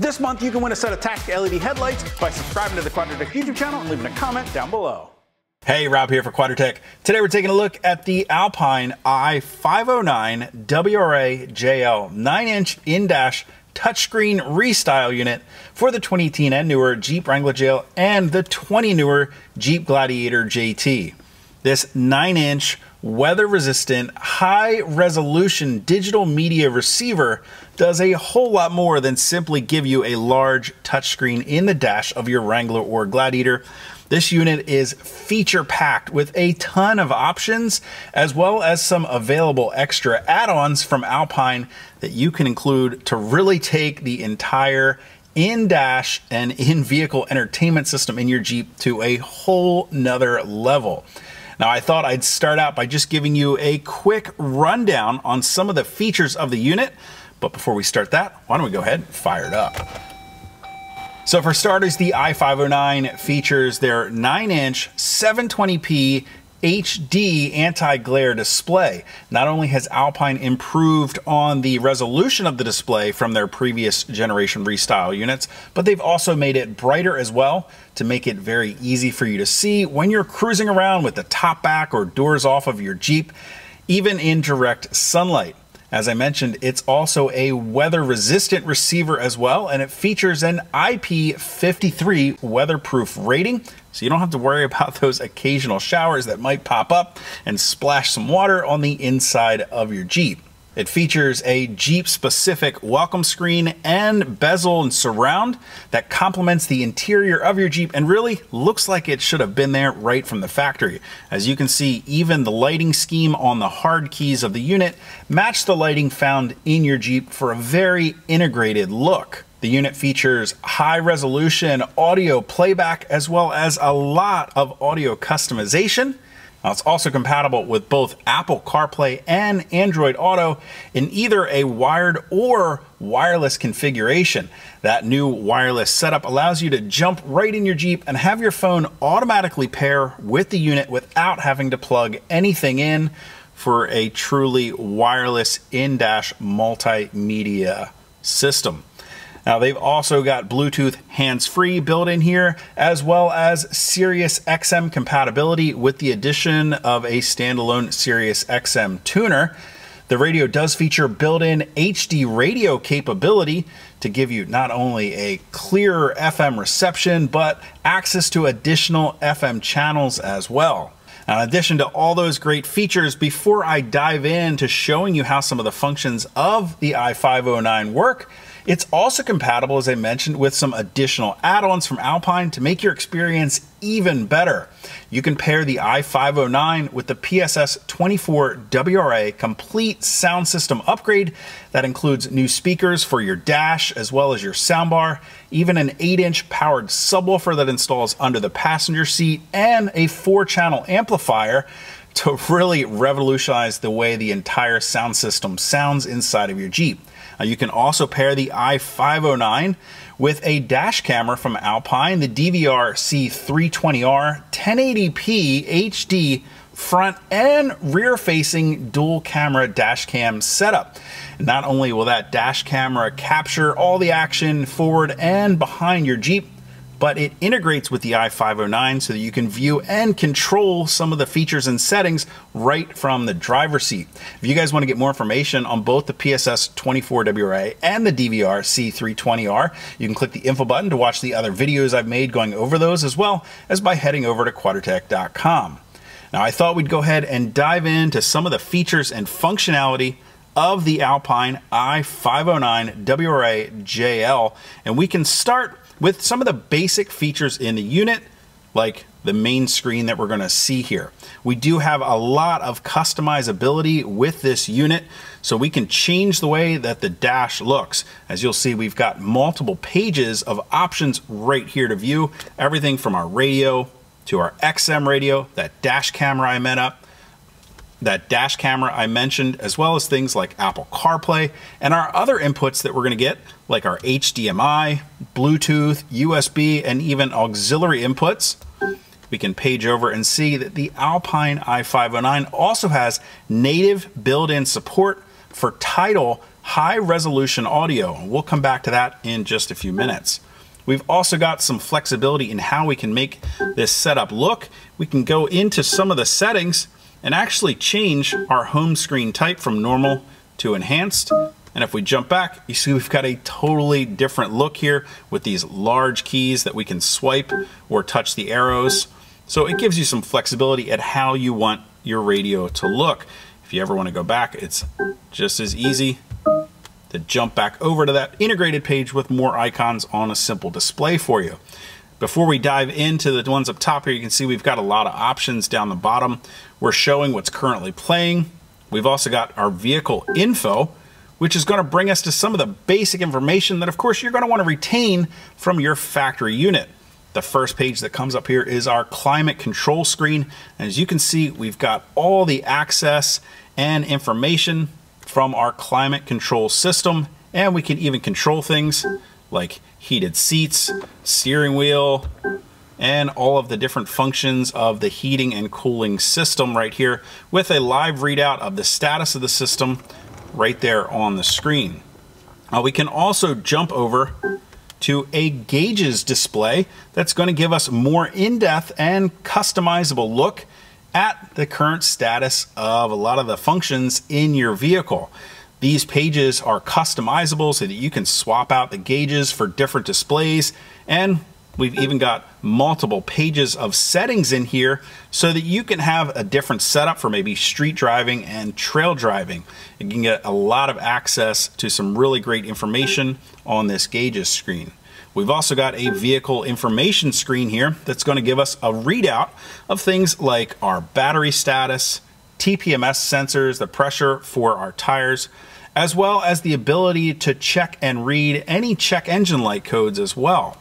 This month, you can win a set of tactical LED headlights by subscribing to the Quadratec YouTube channel and leaving a comment down below. Hey, Rob here for Quadratec. Today, we're taking a look at the Alpine i509-WRA-JL 9-inch in-dash touchscreen restyle unit for the 2018 and newer Jeep Wrangler JL and the 20 newer Jeep Gladiator JT. This 9-inch weather-resistant, high-resolution digital media receiver does a whole lot more than simply give you a large touchscreen in the dash of your Wrangler or Gladiator. This unit is feature-packed with a ton of options, as well as some available extra add-ons from Alpine that you can include to really take the entire in-dash and in-vehicle entertainment system in your Jeep to a whole nother level. Now, I thought I'd start out by just giving you a quick rundown on some of the features of the unit, but before we start that, why don't we go ahead and fire it up. So for starters, the i509 features their 9-inch 720p HD anti-glare display. Not only has Alpine improved on the resolution of the display from their previous generation restyle units, but they've also made it brighter as well to make it very easy for you to see when you're cruising around with the top back or doors off of your Jeep, even in direct sunlight. As I mentioned, it's also a weather-resistant receiver as well, and it features an IP53 weatherproof rating, so you don't have to worry about those occasional showers that might pop up and splash some water on the inside of your Jeep. It features a Jeep-specific welcome screen and bezel and surround that complements the interior of your Jeep and really looks like it should have been there right from the factory. As you can see, even the lighting scheme on the hard keys of the unit match the lighting found in your Jeep for a very integrated look. The unit features high-resolution audio playback as well as a lot of audio customization. Now, it's also compatible with both Apple CarPlay and Android Auto in either a wired or wireless configuration. That new wireless setup allows you to jump right in your Jeep and have your phone automatically pair with the unit without having to plug anything in for a truly wireless in-dash multimedia system. Now, they've also got Bluetooth hands-free built in here, as well as Sirius XM compatibility with the addition of a standalone Sirius XM tuner. The radio does feature built-in HD radio capability to give you not only a clearer FM reception, but access to additional FM channels as well. Now, in addition to all those great features, before I dive into showing you how some of the functions of the i509 work, it's also compatible, as I mentioned, with some additional add-ons from Alpine to make your experience even better. You can pair the i509 with the PSS24WRA complete sound system upgrade that includes new speakers for your dash as well as your soundbar, even an 8-inch powered subwoofer that installs under the passenger seat, and a 4-channel amplifier to really revolutionize the way the entire sound system sounds inside of your Jeep. You can also pair the i509 with a dash camera from Alpine, the DVR-C320R 1080p HD front and rear facing dual camera dash cam setup. Not only will that dash camera capture all the action forward and behind your Jeep, but it integrates with the i509 so that you can view and control some of the features and settings right from the driver's seat. If you guys want to get more information on both the PSS24WRA and the DVR-C320R, you can click the info button to watch the other videos I've made going over those, as well as by heading over to Quadratec.com. Now, I thought we'd go ahead and dive into some of the features and functionality of the Alpine i509-WRA-JL, and we can start with some of the basic features in the unit, like the main screen that we're gonna see here. We do have a lot of customizability with this unit, so we can change the way that the dash looks. As you'll see, we've got multiple pages of options right here to view, everything from our radio to our XM radio, that dash camera I mentioned, as well as things like Apple CarPlay and our other inputs that we're gonna get, like our HDMI, Bluetooth, USB, and even auxiliary inputs. We can page over and see that the Alpine i509 also has native built-in support for Tidal high-resolution audio. We'll come back to that in just a few minutes. We've also got some flexibility in how we can make this setup look. We can go into some of the settings and actually change our home screen type from normal to enhanced. And if we jump back, you see we've got a totally different look here with these large keys that we can swipe or touch the arrows. So it gives you some flexibility at how you want your radio to look. If you ever want to go back, it's just as easy to jump back over to that integrated page with more icons on a simple display for you. Before we dive into the ones up top here, you can see we've got a lot of options down the bottom. We're showing what's currently playing. We've also got our vehicle info, which is going to bring us to some of the basic information that, of course, you're going to want to retain from your factory unit. The first page that comes up here is our climate control screen. And as you can see, we've got all the access and information from our climate control system, and we can even control things like heated seats, steering wheel, and all of the different functions of the heating and cooling system right here with a live readout of the status of the system right there on the screen. We can also jump over to a gauges display that's going to give us more in-depth and customizable look at the current status of a lot of the functions in your vehicle. These pages are customizable so that you can swap out the gauges for different displays, and we've even got multiple pages of settings in here so that you can have a different setup for maybe street driving and trail driving. You can get a lot of access to some really great information on this gauges screen. We've also got a vehicle information screen here that's going to give us a readout of things like our battery status, TPMS sensors, the pressure for our tires, as well as the ability to check and read any check engine light codes as well.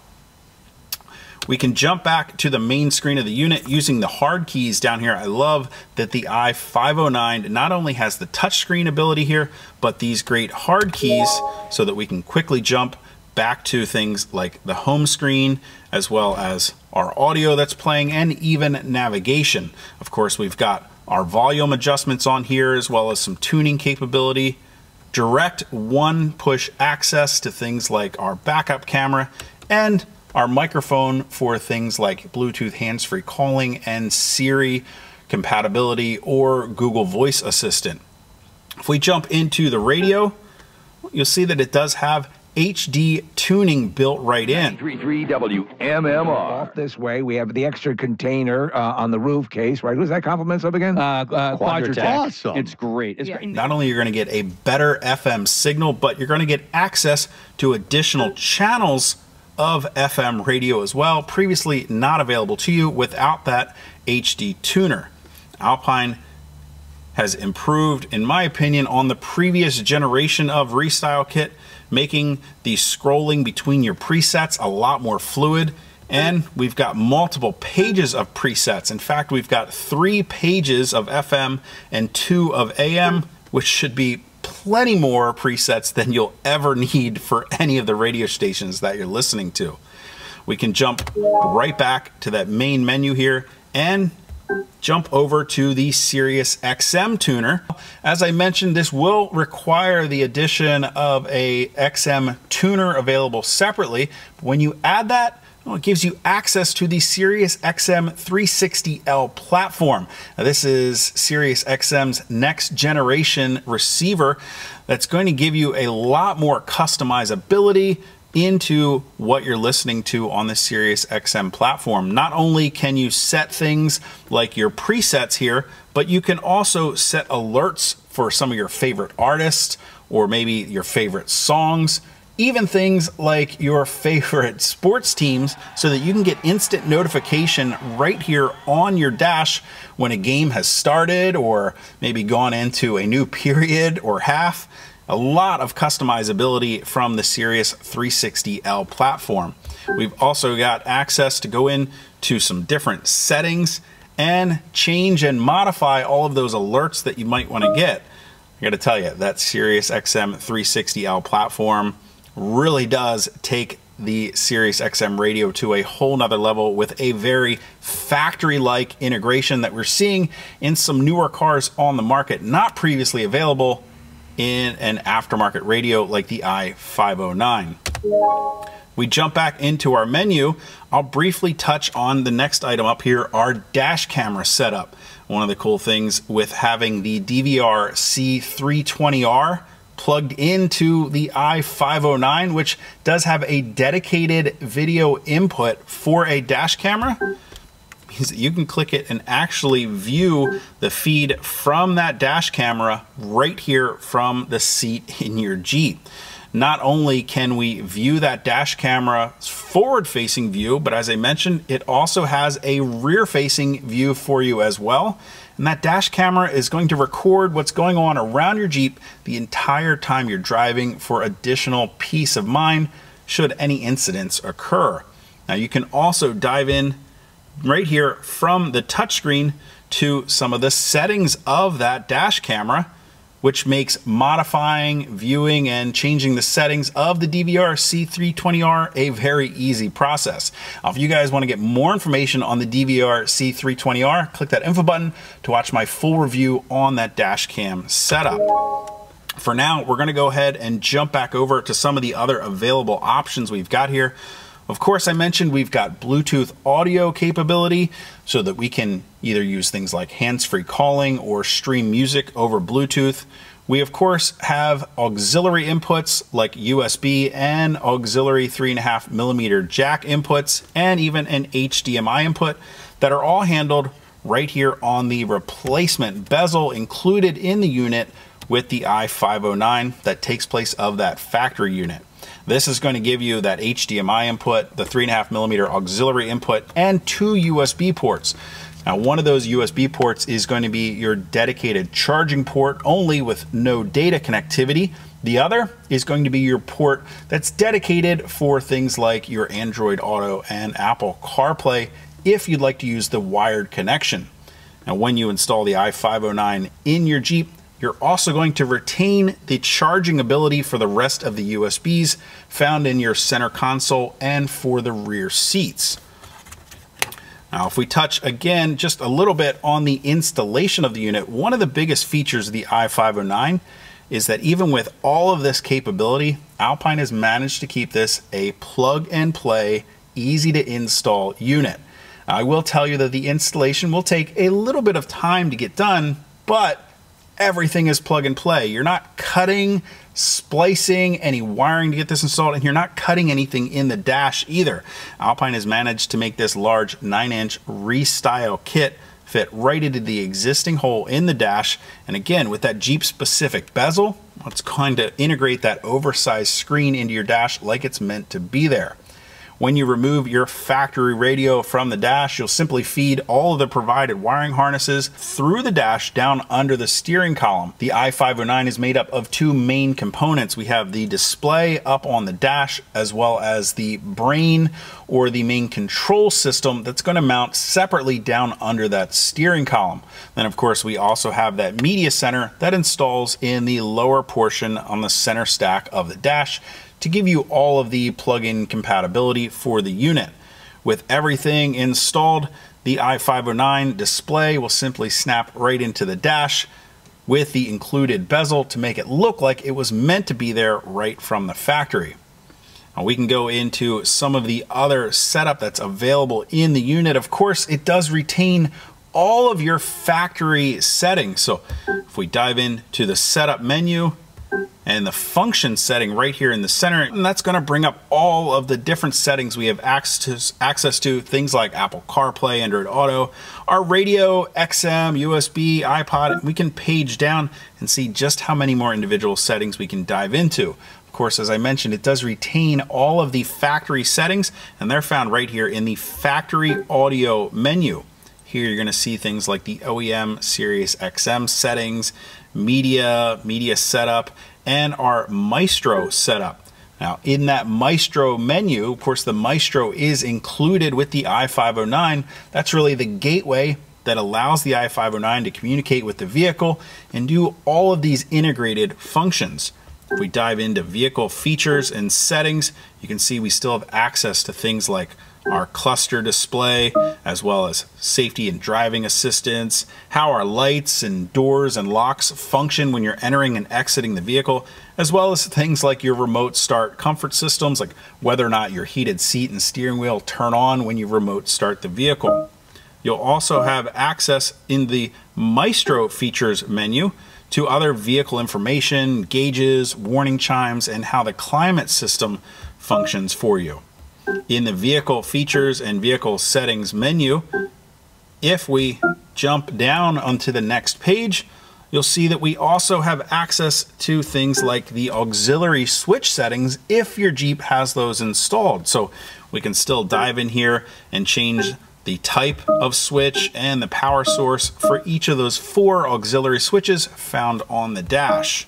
We can jump back to the main screen of the unit using the hard keys down here. I love that the i509 not only has the touchscreen ability here, but these great hard keys so that we can quickly jump back to things like the home screen, as well as our audio that's playing and even navigation. Of course, we've got our volume adjustments on here, as well as some tuning capability, direct one-push access to things like our backup camera, and our microphone for things like Bluetooth hands-free calling and Siri compatibility or Google Voice Assistant. If we jump into the radio, you'll see that it does have HD tuning built right in. 333WMMR. Off this way, we have the extra container on the roof case, right? Who's that compliment sub again? Quadratec. Awesome. It's great. It's great. Not only are you going to get a better FM signal, but you're going to get access to additional channels of FM radio as well, previously not available to you without that HD tuner. Alpine has improved, in my opinion, on the previous generation of Restyle Kit, making the scrolling between your presets a lot more fluid, and we've got multiple pages of presets. In fact, we've got 3 pages of FM and 2 of AM, which should be plenty more presets than you'll ever need for any of the radio stations that you're listening to. We can jump right back to that main menu here and jump over to the Sirius XM tuner. As I mentioned, this will require the addition of a XM tuner available separately. When you add that, it gives you access to the Sirius XM 360L platform. Now, this is Sirius XM's next generation receiver that's going to give you a lot more customizability into what you're listening to on the Sirius XM platform. Not only can you set things like your presets here, but you can also set alerts for some of your favorite artists or maybe your favorite songs. Even things like your favorite sports teams so that you can get instant notification right here on your dash when a game has started or maybe gone into a new period or half. A lot of customizability from the Sirius 360L platform. We've also got access to go in to some different settings and change and modify all of those alerts that you might want to get. I got to tell you, that Sirius XM 360L platform really does take the Sirius XM radio to a whole nother level with a very factory-like integration that we're seeing in some newer cars on the market, not previously available in an aftermarket radio like the i509. We jump back into our menu. I'll briefly touch on the next item up here, our dash camera setup. One of the cool things with having the DVR-C320R plugged into the i509, which does have a dedicated video input for a dash camera, is that you can click it and actually view the feed from that dash camera right here from the seat in your Jeep. Not only can we view that dash camera's forward-facing view, but as I mentioned, it also has a rear-facing view for you as well. And that dash camera is going to record what's going on around your Jeep the entire time you're driving for additional peace of mind should any incidents occur. Now you can also dive in right here from the touchscreen to some of the settings of that dash camera, which makes modifying, viewing, and changing the settings of the DVR-C320R a very easy process. Now, if you guys want to get more information on the DVR-C320R, click that info button to watch my full review on that dash cam setup. For now, we're going to go ahead and jump back over to some of the other available options we've got here. Of course, I mentioned we've got Bluetooth audio capability so that we can either use things like hands-free calling or stream music over Bluetooth. We, of course, have auxiliary inputs like USB and auxiliary 3.5mm jack inputs and even an HDMI input that are all handled right here on the replacement bezel included in the unit with the i509 that takes place of that factory unit. This is going to give you that HDMI input, the 3.5mm auxiliary input, and 2 USB ports. Now, one of those USB ports is going to be your dedicated charging port only with no data connectivity. The other is going to be your port that's dedicated for things like your Android Auto and Apple CarPlay if you'd like to use the wired connection. Now, when you install the i509 in your Jeep, you're also going to retain the charging ability for the rest of the USBs found in your center console and for the rear seats. Now, if we touch again just a little bit on the installation of the unit, one of the biggest features of the i509 is that even with all of this capability, Alpine has managed to keep this a plug and play, easy to install unit. I will tell you that the installation will take a little bit of time to get done, but everything is plug and play. You're not cutting, splicing, any wiring to get this installed, and you're not cutting anything in the dash either. Alpine has managed to make this large 9-inch restyle kit fit right into the existing hole in the dash. And again, with that Jeep-specific bezel, it's going to integrate that oversized screen into your dash like it's meant to be there. When you remove your factory radio from the dash, you'll simply feed all of the provided wiring harnesses through the dash down under the steering column. The i509 is made up of 2 main components. We have the display up on the dash, as well as the brain or the main control system that's going to mount separately down under that steering column. Then, of course, we also have that media center that installs in the lower portion on the center stack of the dash to give you all of the plug-in compatibility for the unit. With everything installed, the i509 display will simply snap right into the dash with the included bezel to make it look like it was meant to be there right from the factory. Now, we can go into some of the other setup that's available in the unit. Of course, it does retain all of your factory settings. So if we dive into the setup menu, and the function setting right here in the center, and that's going to bring up all of the different settings we have access to, things like Apple CarPlay, Android Auto, our radio, XM, USB, iPod. We can page down and see just how many more individual settings we can dive into. Of course, as I mentioned, it does retain all of the factory settings, and they're found right here in the factory audio menu. Here you're going to see things like the OEM, Sirius XM settings, media setup, and our Maestro setup. Now, in that Maestro menu, of course, the Maestro is included with the i509. That's really the gateway that allows the i509 to communicate with the vehicle and do all of these integrated functions. If we dive into vehicle features and settings, you can see we still have access to things like our cluster display, as well as safety and driving assistance, how our lights and doors and locks function when you're entering and exiting the vehicle, as well as things like your remote start comfort systems, like whether or not your heated seat and steering wheel turn on when you remote start the vehicle. You'll also have access in the Maestro features menu to other vehicle information, gauges, warning chimes, and how the climate system functions for you. In the vehicle features and vehicle settings menu, if we jump down onto the next page, you'll see that we also have access to things like the auxiliary switch settings if your Jeep has those installed. So we can still dive in here and change the type of switch and the power source for each of those 4 auxiliary switches found on the dash.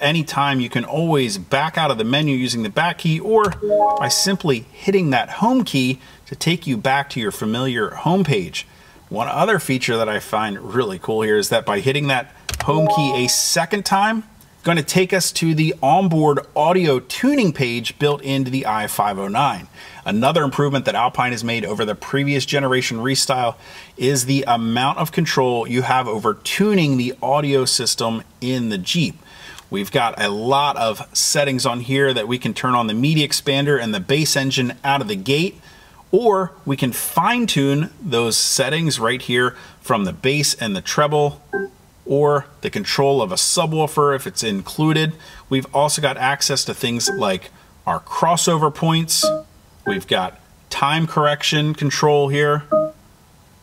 Anytime you can always back out of the menu using the back key or by simply hitting that home key to take you back to your familiar home page. One other feature that I find really cool here is that by hitting that home key a second time, it's going to take us to the onboard audio tuning page built into the i509. Another improvement that Alpine has made over the previous generation restyle is the amount of control you have over tuning the audio system in the Jeep. We've got a lot of settings on here that we can turn on the media expander and the bass engine out of the gate, or we can fine tune those settings right here from the bass and the treble, or the control of a subwoofer if it's included. We've also got access to things like our crossover points. We've got time correction control here,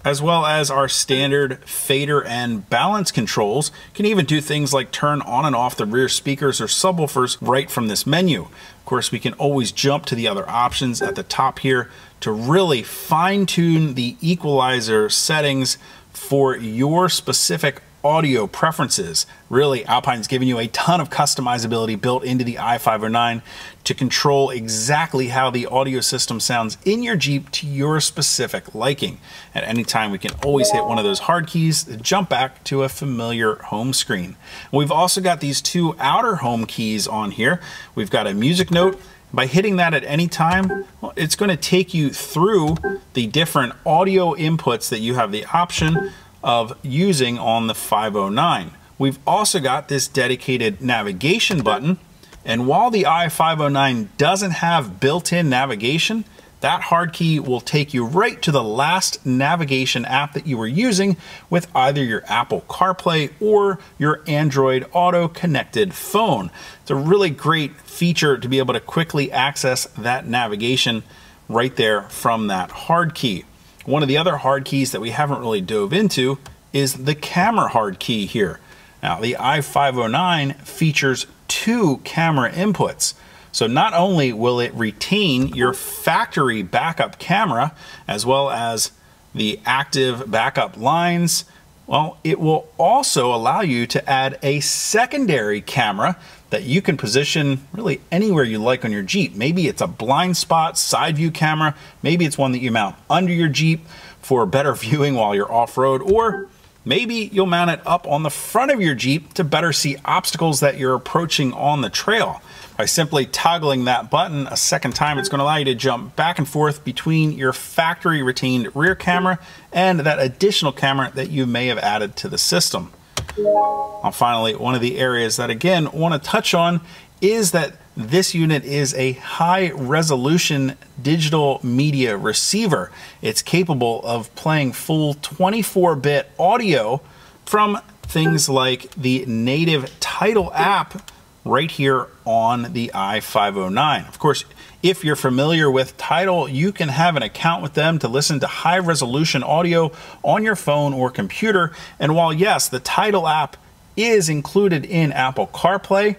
as well as our standard fader and balance controls. You can even do things like turn on and off the rear speakers or subwoofers right from this menu. Of course, we can always jump to the other options at the top here to really fine tune the equalizer settings for your specific audio preferences. Really, Alpine's given you a ton of customizability built into the i509 to control exactly how the audio system sounds in your Jeep to your specific liking. At any time, we can always hit one of those hard keys to jump back to a familiar home screen. We've also got these 2 outer home keys on here. We've got a music note. By hitting that at any time, well, it's going to take you through the different audio inputs that you have the option of using on the 509. We've also got this dedicated navigation button, and while the i509 doesn't have built-in navigation, that hard key will take you right to the last navigation app that you were using with either your Apple CarPlay or your Android Auto connected phone. It's a really great feature to be able to quickly access that navigation right there from that hard key. One of the other hard keys that we haven't really dove into is the camera hard key here. Now, the i509 features 2 camera inputs. So not only will it retain your factory backup camera, as well as the active backup lines, well, it will also allow you to add a secondary camera that you can position really anywhere you like on your Jeep. Maybe it's a blind spot side view camera. Maybe it's one that you mount under your Jeep for better viewing while you're off-road, or maybe you'll mount it up on the front of your Jeep to better see obstacles that you're approaching on the trail. By simply toggling that button a second time, it's going to allow you to jump back and forth between your factory retained rear camera and that additional camera that you may have added to the system. And finally, one of the areas that again I want to touch on is that this unit is a high-resolution digital media receiver. It's capable of playing full 24-bit audio from things like the native Tidal app right here on the i509. Of course, if you're familiar with Tidal, you can have an account with them to listen to high-resolution audio on your phone or computer. And while, yes, the Tidal app is included in Apple CarPlay,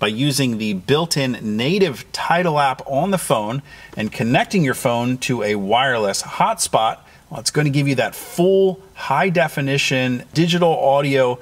by using the built-in native Tidal app on the phone and connecting your phone to a wireless hotspot, well, it's going to give you that full high-definition digital audio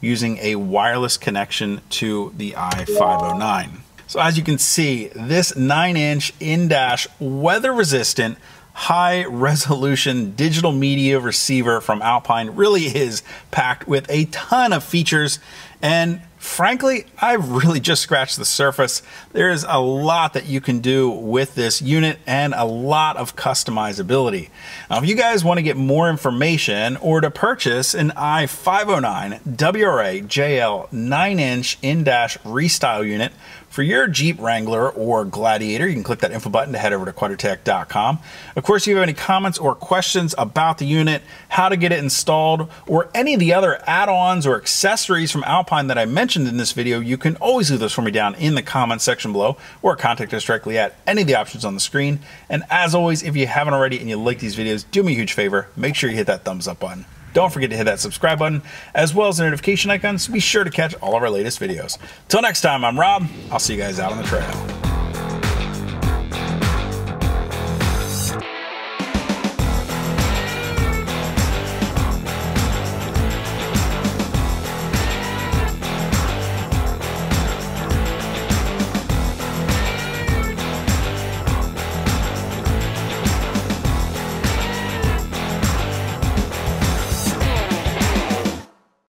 using a wireless connection to the i509. So as you can see, this 9-inch in-dash weather-resistant high-resolution digital media receiver from Alpine really is packed with a ton of features and Frankly, I've really just scratched the surface. There is a lot that you can do with this unit and a lot of customizability. Now, if you guys want to get more information or to purchase an i509-WRA-JL 9-inch in-dash restyle unit for your Jeep Wrangler or Gladiator, you can click that info button to head over to Quadratec.com. Of course, if you have any comments or questions about the unit, how to get it installed, or any of the other add-ons or accessories from Alpine that I mentioned in this video, you can always leave those for me down in the comments section below, or contact us directly at any of the options on the screen. And as always, if you haven't already and you like these videos, do me a huge favor, make sure you hit that thumbs up button. Don't forget to hit that subscribe button, as well as the notification icon, so be sure to catch all of our latest videos. Till next time, I'm Rob. I'll see you guys out on the trail.